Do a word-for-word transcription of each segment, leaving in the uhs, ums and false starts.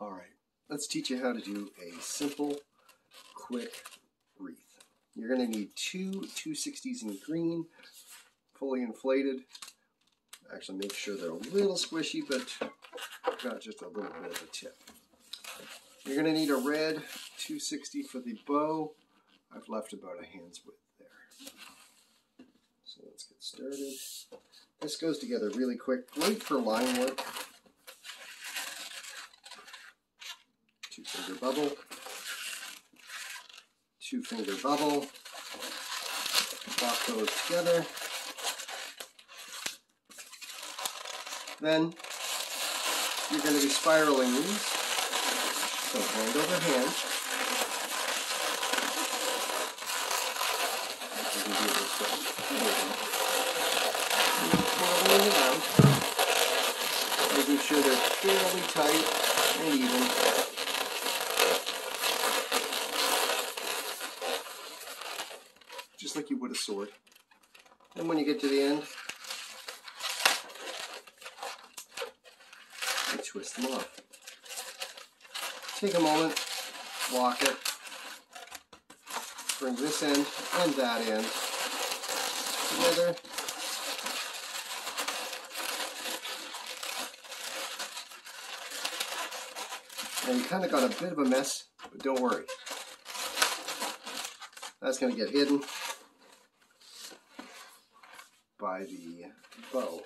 All right, let's teach you how to do a simple, quick wreath. You're going to need two two sixties in green, fully inflated. Actually, make sure they're a little squishy, but not just a little bit of a tip. You're going to need a red two sixty for the bow. I've left about a hand's width there. So let's get started. This goes together really quick. Great for line work. Two finger bubble, two finger bubble, lock those together. Then you're going to be spiraling these, so hand over hand. Making sure they're fairly tight and even. Just like you would a sword. And when you get to the end, you twist them off. Take a moment, lock it, bring this end and that end together. And you kind of got a bit of a mess, but don't worry. That's going to get hidden by the bow.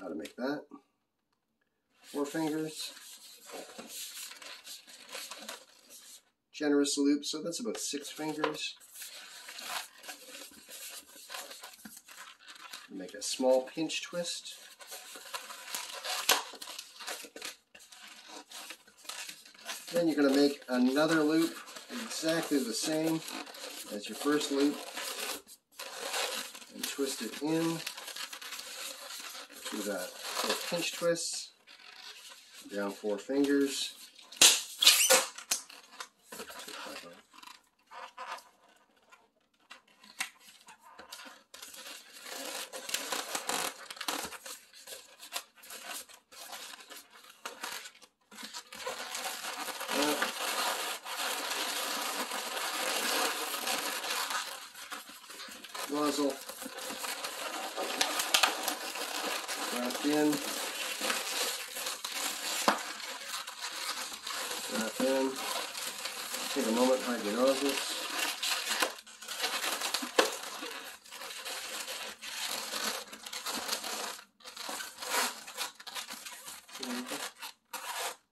How to make that? Four fingers. Generous loop, so that's about six fingers. Make a small pinch twist. Then you're going to make another loop exactly the same as your first loop. Twist it in, do that little pinch twist, down four fingers, nozzle. Wrap in, wrap in, take a moment, hide your nozzles,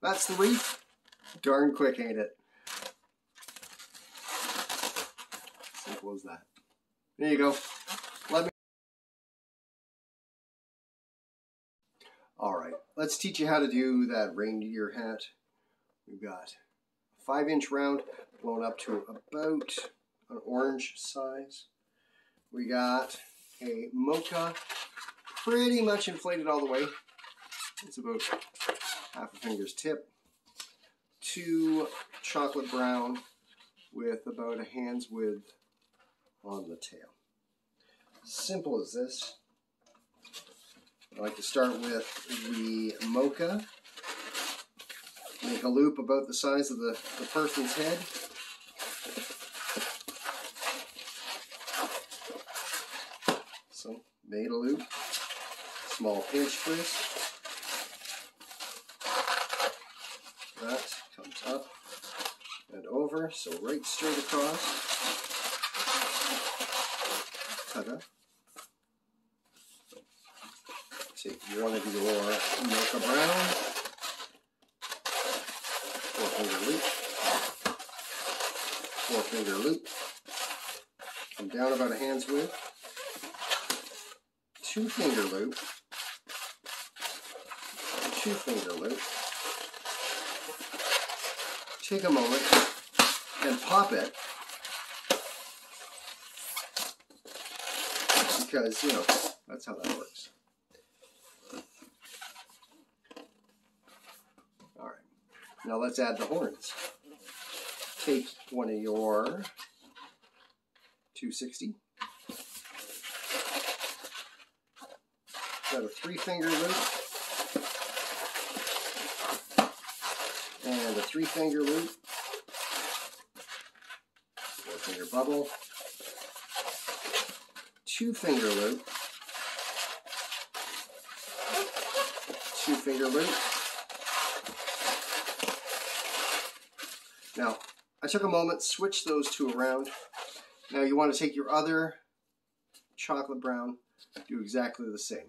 that's the wreath. Darn quick, ain't it? Simple as that. There you go. Let me All right, let's teach you how to do that reindeer hat. We've got a five inch round blown up to about an orange size. We got a mocha pretty much inflated all the way. It's about half a finger's tip. Two chocolate brown with about a hand's width on the tail. Simple as this. I like to start with the mocha, make a loop about the size of the, the person's head, so made a loop, small pinch twist, that comes up and over, so right straight across, ta-da. Take one of your mocha brown, four finger loop, four finger loop, come down about a hand's width, two finger loop, two finger loop, take a moment and pop it, because, you know, that's how that works. Now let's add the horns. Take one of your two sixty. Got a three finger loop. three finger loop, four finger bubble, two finger loop, two finger loop. Now, I took a moment, switched those two around. Now you want to take your other chocolate brown, do exactly the same.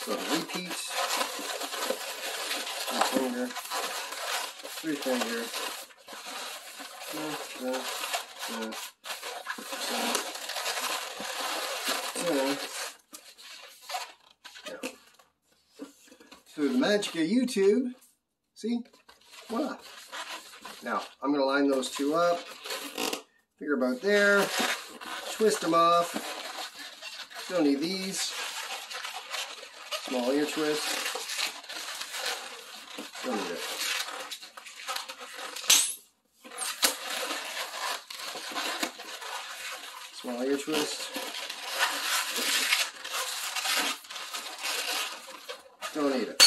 So repeat, three finger, three finger, da, da, da, da, da. Through the magic of YouTube, see? Voila. Now, I'm going to line those two up, figure about there, twist them off, don't need these. Small ear twist. Don't need it. Small ear twist. Don't need it.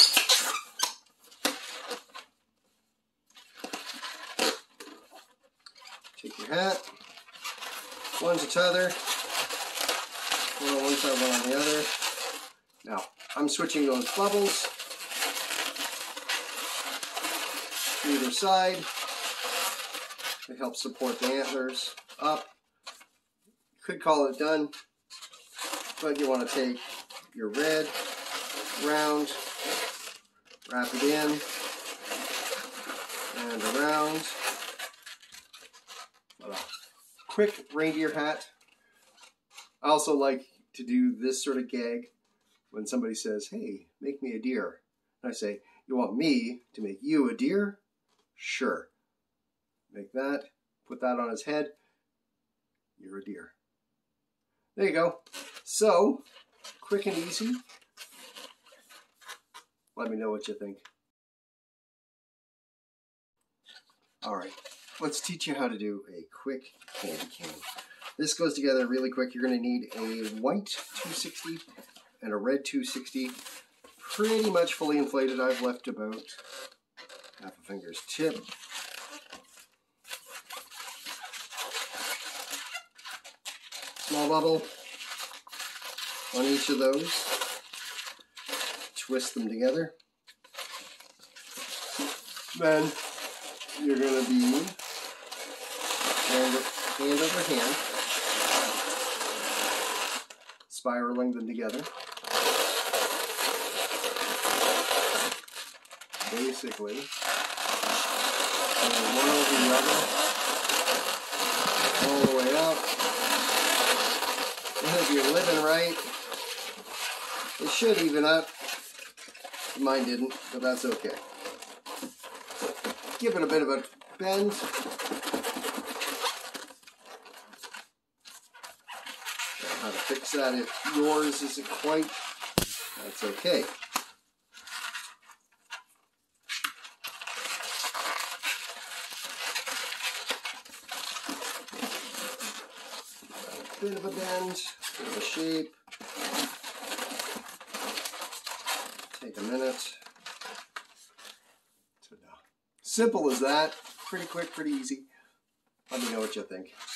Take your hat. One's a t'other. One on one side, one on the other. Now, I'm switching those bubbles to either side to help support the antlers up. Could call it done, but you want to take your red round, wrap it in, and around. Voila. Quick reindeer hat. I also like to do this sort of gag. When somebody says, hey, make me a deer. And I say, you want me to make you a deer? Sure. Make that, put that on his head. You're a deer. There you go. So, quick and easy. Let me know what you think. All right, let's teach you how to do a quick candy cane. This goes together really quick. You're gonna need a white two sixty. And a red two sixty, pretty much fully inflated. I've left about half a finger's tip. Small bubble on each of those. Twist them together. Then you're going to be hand, hand over hand, spiraling them together. Basically, and one over the other, all the way up. And if you're living right, it should even up. Mine didn't, but that's okay. Give it a bit of a bend. I don't know how to fix that if yours isn't quite. That's okay. Bit of a bend, bit of a shape. Take a minute. Simple as that. Pretty quick, pretty easy. Let me know what you think.